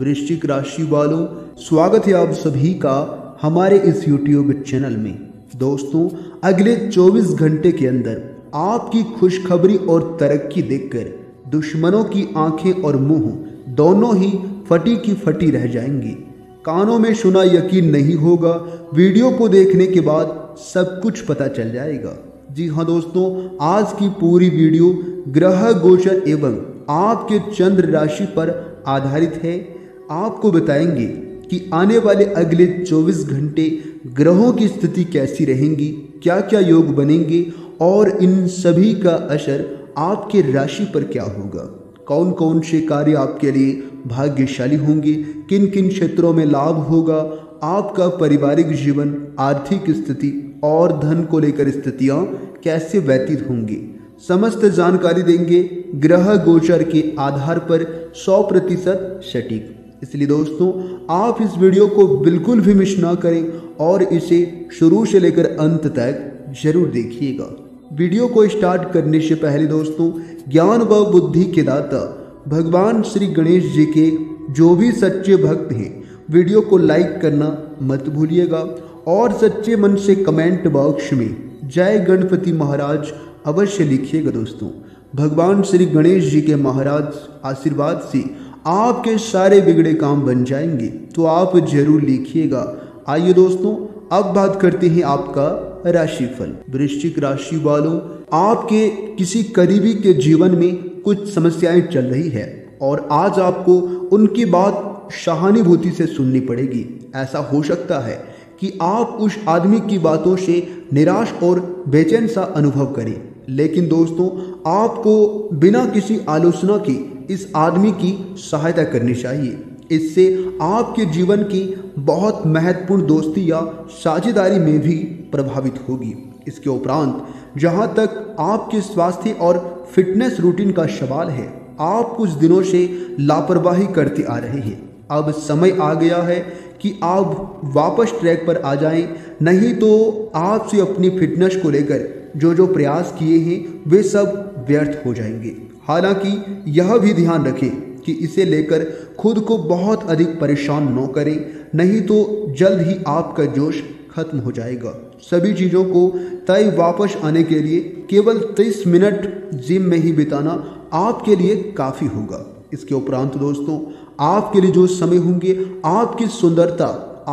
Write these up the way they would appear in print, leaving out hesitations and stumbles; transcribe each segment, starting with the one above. वृश्चिक राशि वालों, स्वागत है आप सभी का हमारे इस YouTube चैनल में। दोस्तों, अगले 24 घंटे के अंदर आपकी खुशखबरी और तरक्की देखकर दुश्मनों की आंखें और मुंह दोनों ही फटी की फटी रह जाएंगी। कानों में सुना यकीन नहीं होगा, वीडियो को देखने के बाद सब कुछ पता चल जाएगा। जी हाँ दोस्तों, आज की पूरी वीडियो ग्रह गोचर एवं आपके चंद्र राशि पर आधारित है। आपको बताएंगे कि आने वाले अगले 24 घंटे ग्रहों की स्थिति कैसी रहेंगी, क्या क्या योग बनेंगे और इन सभी का असर आपके राशि पर क्या होगा, कौन कौन से कार्य आपके लिए भाग्यशाली होंगे, किन किन क्षेत्रों में लाभ होगा, आपका पारिवारिक जीवन, आर्थिक स्थिति और धन को लेकर स्थितियां कैसे व्यतीत होंगी, समस्त जानकारी देंगे ग्रह गोचर के आधार पर 100% सटीक। इसलिए दोस्तों, आप इस वीडियो को बिल्कुल भी मिस ना करें और इसे शुरू से लेकर अंत तक जरूर देखिएगा। वीडियो को स्टार्ट करने से पहले दोस्तों, ज्ञान व बुद्धि के दाता भगवान श्री गणेश जी के जो भी सच्चे भक्त हैं, वीडियो को लाइक करना मत भूलिएगा और सच्चे मन से कमेंट बॉक्स में जय गणपति महाराज अवश्य लिखिएगा। दोस्तों, भगवान श्री गणेश जी के महाराज आशीर्वाद से आपके सारे बिगड़े काम बन जाएंगे, तो आप जरूर लिखिएगा। आइए दोस्तों, अब बात करते हैं आपका राशिफल। वृश्चिक राशि वालों, आपके किसी करीबी के जीवन में कुछ समस्याएं चल रही है और आज आपको उनकी बात सहानुभूति से सुननी पड़ेगी। ऐसा हो सकता है कि आप उस आदमी की बातों से निराश और बेचैन सा अनुभव करें, लेकिन दोस्तों, आपको बिना किसी आलोचना के इस आदमी की सहायता करनी चाहिए। इससे आपके जीवन की बहुत महत्वपूर्ण दोस्ती या साझेदारी में भी प्रभावित होगी। इसके उपरांत जहां तक आपके स्वास्थ्य और फिटनेस रूटीन का सवाल है, आप कुछ दिनों से लापरवाही करते आ रहे हैं। अब समय आ गया है कि आप वापस ट्रैक पर आ जाएं, नहीं तो आपसे अपनी फिटनेस को लेकर जो जो प्रयास किए हैं वे सब व्यर्थ हो जाएंगे। हालांकि यह भी ध्यान रखें कि इसे लेकर खुद को बहुत अधिक परेशान न करें, नहीं तो जल्द ही आपका जोश खत्म हो जाएगा। सभी चीज़ों को तय वापस आने के लिए केवल 30 मिनट जिम में ही बिताना आपके लिए काफ़ी होगा। इसके उपरांत दोस्तों, आपके लिए जो समय होंगे, आपकी सुंदरता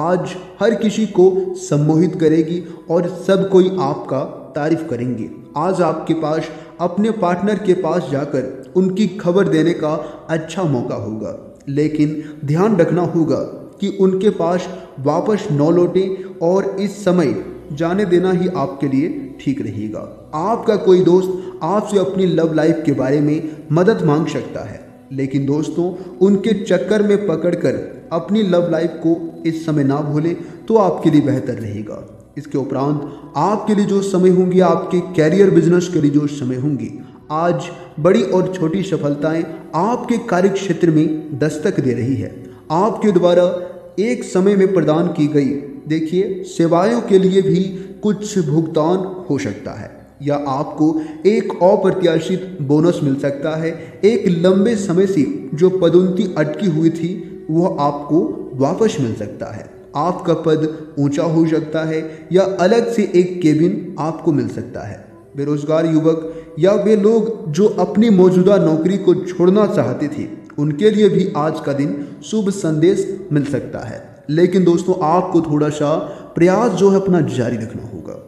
आज हर किसी को सम्मोहित करेगी और सब कोई आपका तारीफ करेंगे। आज आपके पास अपने पार्टनर के पास जाकर उनकी खबर देने का अच्छा मौका होगा, लेकिन ध्यान रखना होगा कि उनके पास वापस न लौटे और इस समय जाने देना ही आपके लिए ठीक रहेगा। आपका कोई दोस्त आपसे अपनी लव लाइफ के बारे में मदद मांग सकता है, लेकिन दोस्तों, उनके चक्कर में पकड़कर अपनी लव लाइफ को इस समय ना भूलें, तो आपके लिए बेहतर रहेगा। इसके उपरांत आपके लिए जो समय होंगे, आपके कैरियर बिजनेस के लिए जो समय होंगे, आज बड़ी और छोटी सफलताएं आपके कार्य क्षेत्र में दस्तक दे रही है। आपके द्वारा एक समय में प्रदान की गई देखिए सेवाओं के लिए भी कुछ भुगतान हो सकता है या आपको एक अप्रत्याशित बोनस मिल सकता है। एक लंबे समय से जो पदोन्नति अटकी हुई थी वह आपको वापस मिल सकता है। आपका पद ऊंचा हो सकता है या अलग से एक केबिन आपको मिल सकता है। बेरोजगार युवक या वे लोग जो अपनी मौजूदा नौकरी को छोड़ना चाहते थे, उनके लिए भी आज का दिन शुभ संदेश मिल सकता है, लेकिन दोस्तों, आपको थोड़ा सा प्रयास जो है अपना जारी रखना होगा।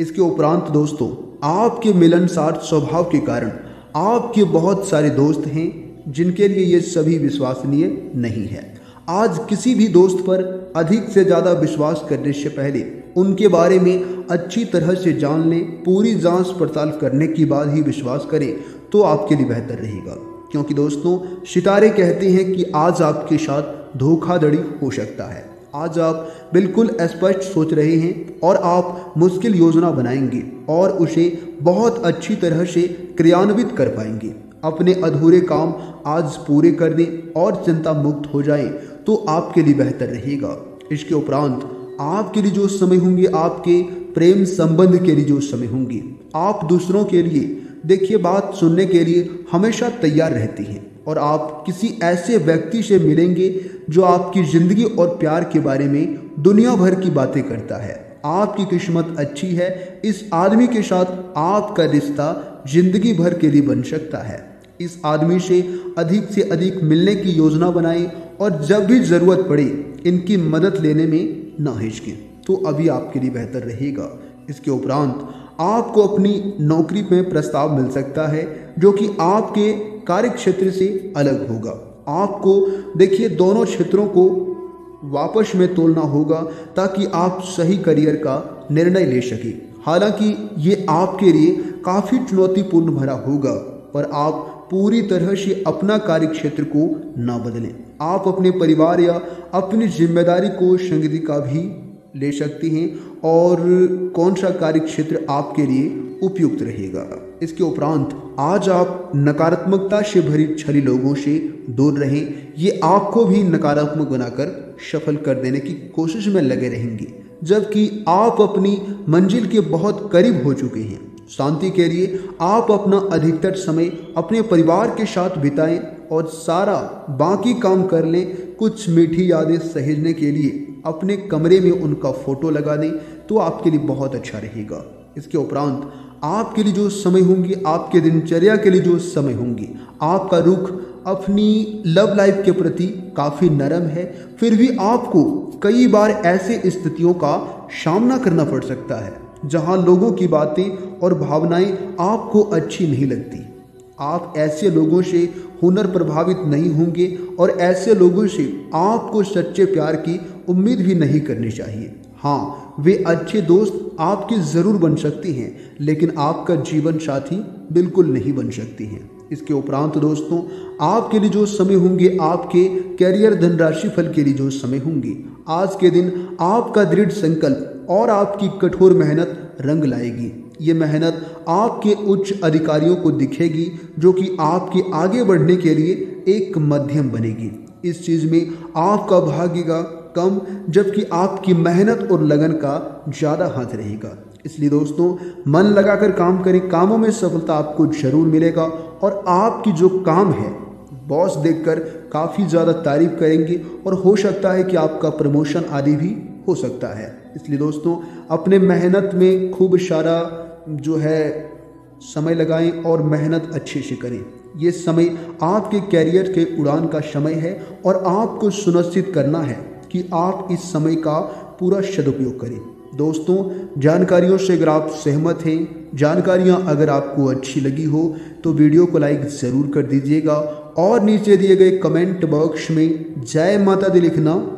इसके उपरांत दोस्तों, आपके मिलनसार स्वभाव के कारण आपके बहुत सारे दोस्त हैं जिनके लिए ये सभी विश्वसनीय नहीं है। आज किसी भी दोस्त पर अधिक से ज़्यादा विश्वास करने से पहले उनके बारे में अच्छी तरह से जान लें। पूरी जांच पड़ताल करने के बाद ही विश्वास करें, तो आपके लिए बेहतर रहेगा, क्योंकि दोस्तों, सितारे कहते हैं कि आज आपके साथ धोखाधड़ी हो सकता है। आज आप बिल्कुल स्पष्ट सोच रहे हैं और आप मुश्किल योजना बनाएंगे और उसे बहुत अच्छी तरह से क्रियान्वित कर पाएंगे। अपने अधूरे काम आज पूरे कर दें और चिंता मुक्त हो जाएं, तो आपके लिए बेहतर रहेगा। इसके उपरांत आपके लिए जो समय होंगे, आपके प्रेम संबंध के लिए जो समय होंगे, आप दूसरों के लिए देखिए बात सुनने के लिए हमेशा तैयार रहती हैं और आप किसी ऐसे व्यक्ति से मिलेंगे जो आपकी ज़िंदगी और प्यार के बारे में दुनिया भर की बातें करता है। आपकी किस्मत अच्छी है, इस आदमी के साथ आपका रिश्ता ज़िंदगी भर के लिए बन सकता है। इस आदमी से अधिक मिलने की योजना बनाएं और जब भी ज़रूरत पड़े इनकी मदद लेने में ना हिचकें, तो अभी आपके लिए बेहतर रहेगा। इसके उपरांत आपको अपनी नौकरी में प्रस्ताव मिल सकता है जो कि आपके कार्य क्षेत्र से अलग होगा। आपको देखिए दोनों क्षेत्रों को वापस में तोलना होगा ताकि आप सही करियर का निर्णय ले सकें। हालांकि ये आपके लिए काफ़ी चुनौतीपूर्ण भरा होगा, पर आप पूरी तरह से अपना कार्य क्षेत्र को ना बदलें। आप अपने परिवार या अपनी जिम्मेदारी को संगति का भी ले सकती हैं और कौन सा कार्य क्षेत्र आपके लिए उपयुक्त रहेगा। इसके उपरांत आज आप नकारात्मकता से भरी छली लोगों से दूर रहें, ये आपको भी नकारात्मक बनाकर सफल कर देने की कोशिश में लगे रहेंगे, जबकि आप अपनी मंजिल के बहुत करीब हो चुके हैं। शांति के लिए आप अपना अधिकतर समय अपने परिवार के साथ बिताएं और सारा बाकी काम कर लें। कुछ मीठी यादें सहेजने के लिए अपने कमरे में उनका फ़ोटो लगा दें तो आपके लिए बहुत अच्छा रहेगा। इसके उपरांत आपके लिए जो समय होंगे, आपके दिनचर्या के लिए जो समय होंगे, आपका रुख अपनी लव लाइफ के प्रति काफ़ी नरम है, फिर भी आपको कई बार ऐसे स्थितियों का सामना करना पड़ सकता है जहां लोगों की बातें और भावनाएं आपको अच्छी नहीं लगती। आप ऐसे लोगों से हुनर प्रभावित नहीं होंगे और ऐसे लोगों से आपको सच्चे प्यार की उम्मीद भी नहीं करनी चाहिए। हाँ, वे अच्छे दोस्त आपके ज़रूर बन सकती हैं, लेकिन आपका जीवन साथी बिल्कुल नहीं बन सकती हैं। इसके उपरांत दोस्तों, आपके लिए जो समय होंगे, आपके कैरियर धनराशि फल के लिए जो समय होंगे, आज के दिन आपका दृढ़ संकल्प और आपकी कठोर मेहनत रंग लाएगी। ये मेहनत आपके उच्च अधिकारियों को दिखेगी, जो कि आपके आगे बढ़ने के लिए एक मध्यम बनेगी। इस चीज़ में आपका भागेगा कम, जबकि आपकी मेहनत और लगन का ज़्यादा हाथ रहेगा। इसलिए दोस्तों, मन लगाकर काम करें, कामों में सफलता आपको जरूर मिलेगा और आपकी जो काम है बॉस देखकर काफ़ी ज़्यादा तारीफ करेंगे और हो सकता है कि आपका प्रमोशन आदि भी हो सकता है। इसलिए दोस्तों, अपने मेहनत में खूब सारा जो है समय लगाएं और मेहनत अच्छे से करें। ये समय आपके कैरियर के उड़ान का समय है और आपको सुनिश्चित करना है कि आप इस समय का पूरा सदुपयोग करें। दोस्तों, जानकारियों से अगर आप सहमत हैं, जानकारियाँ अगर आपको अच्छी लगी हो तो वीडियो को लाइक ज़रूर कर दीजिएगा और नीचे दिए गए कमेंट बॉक्स में जय माता दी लिखना